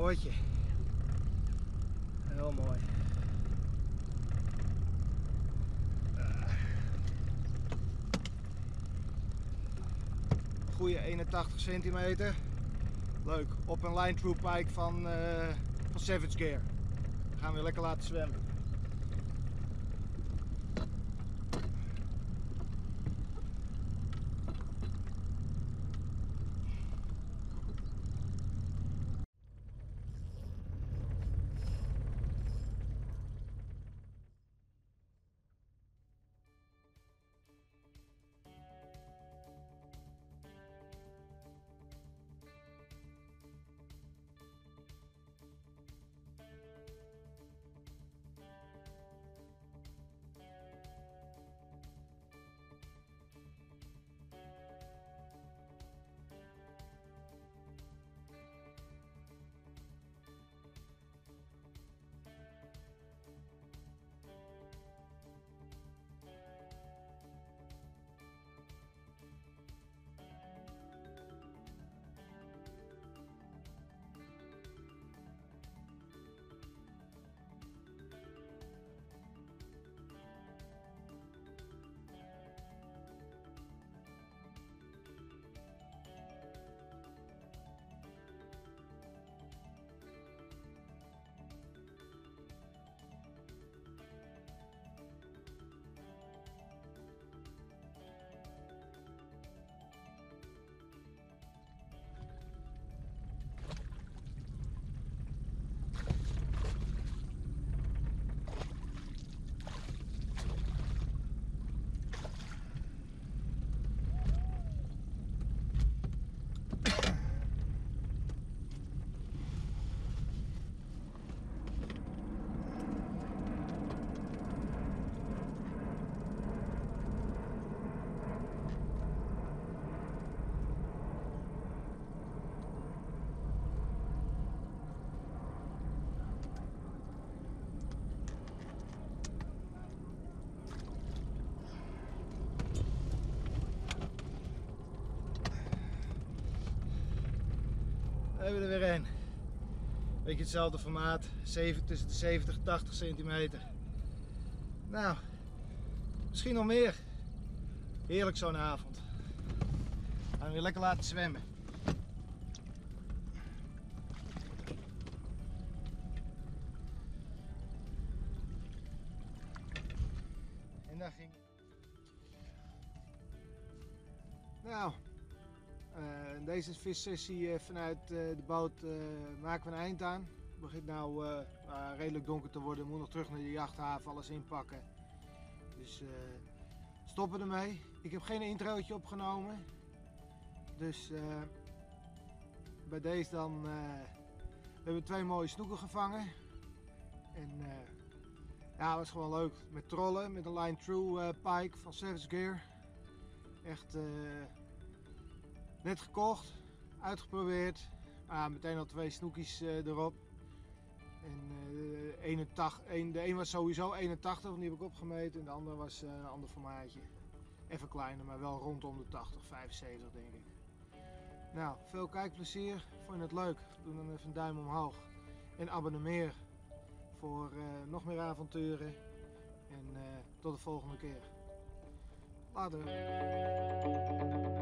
Hoortje. Heel mooi. Goeie 81 centimeter. Leuk. Op een Line Thru Pike van Savage Gear. Gaan we weer lekker laten zwemmen. We hebben er weer een. Beetje hetzelfde formaat, tussen de 70 en 80 centimeter. Nou, misschien nog meer. Heerlijk zo'n avond. Gaan we weer lekker laten zwemmen. En daar ging. Nou. Deze vissessie vanuit de boot maken we een eind aan. Het begint nu redelijk donker te worden. We moeten nog terug naar de jachthaven, alles inpakken. Dus stoppen ermee. Ik heb geen introotje opgenomen. Dus bij deze dan... we hebben twee mooie snoeken gevangen. En ja, was gewoon leuk. Met trollen, met een Line Thru Pike van Savage Gear. Echt... net gekocht, uitgeprobeerd, meteen al twee snoekjes erop. En, de een was sowieso 81, want die heb ik opgemeten, en de andere was een ander formaatje. Even kleiner, maar wel rondom de 80, 75 denk ik. Nou, veel kijkplezier. Vond je het leuk? Doe dan even een duim omhoog. En abonneer voor nog meer avonturen. En tot de volgende keer. Later.